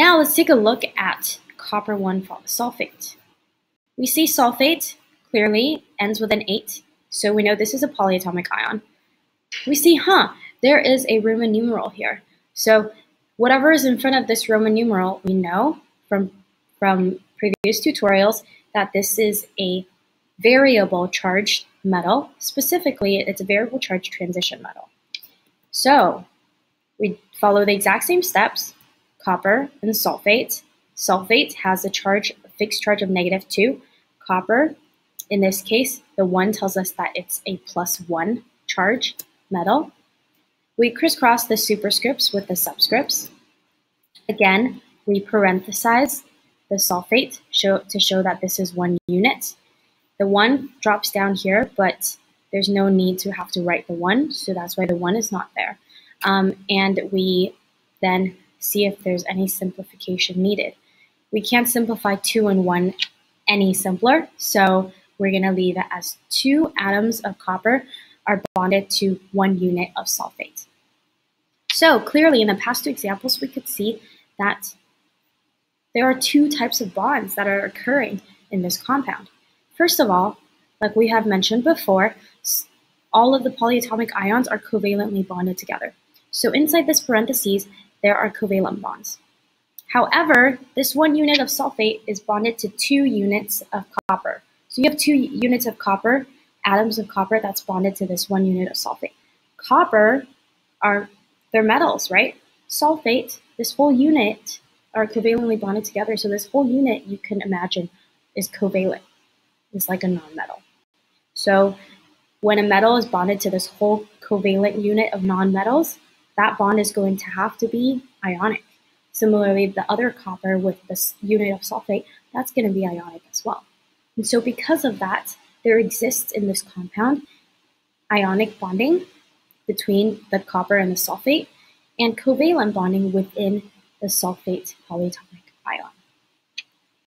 Now let's take a look at copper 1 sulfate. We see sulfate clearly ends with an 8, so we know this is a polyatomic ion. We see, there is a Roman numeral here. So whatever is in front of this Roman numeral, we know from previous tutorials that this is a variable charged metal. Specifically, it's a variable charge transition metal. So we follow the exact same steps, copper and sulfate. Sulfate has a fixed charge of -2. Copper, in this case, the 1 tells us that it's a +1 charge metal. We crisscross the superscripts with the subscripts. Again, we parenthesize the sulfate to show that this is 1 unit. The 1 drops down here, but there's no need to have to write the 1, so that's why the 1 is not there. And we then see if there's any simplification needed. We can't simplify 2 and 1 any simpler, so we're going to leave it as 2 atoms of copper are bonded to 1 unit of sulfate. So clearly in the past 2 examples, we could see that there are 2 types of bonds that are occurring in this compound. First of all, like we have mentioned before, all of the polyatomic ions are covalently bonded together. So inside this parentheses, there are covalent bonds. However, this 1 unit of sulfate is bonded to 2 units of copper. So you have 2 units of copper, atoms of copper that's bonded to this 1 unit of sulfate. Copper, they're metals, right? Sulfate, this whole unit, are covalently bonded together. So this whole unit, you can imagine, is covalent. It's like a non-metal. So when a metal is bonded to this whole covalent unit of non-metals, that bond is going to have to be ionic. Similarly, the other copper with this unit of sulfate, that's going to be ionic as well. And so because of that, there exists in this compound ionic bonding between the copper and the sulfate and covalent bonding within the sulfate polyatomic ion.